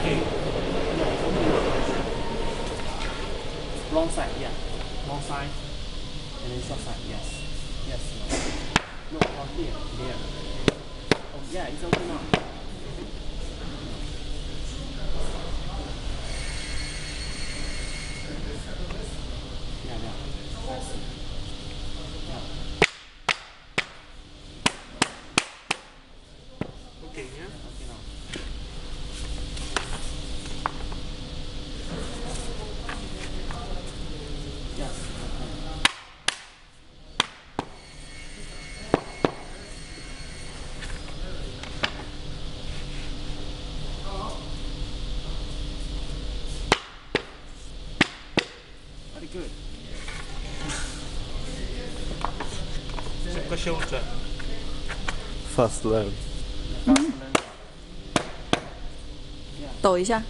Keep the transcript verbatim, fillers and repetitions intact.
下去 long side, yeah, long side, and then short side, yes, yes, no, no, not here, there, oh yeah, it's okay now. Yeah, yeah, I see. Good. Second shoulder. Fast learn. 抖一下。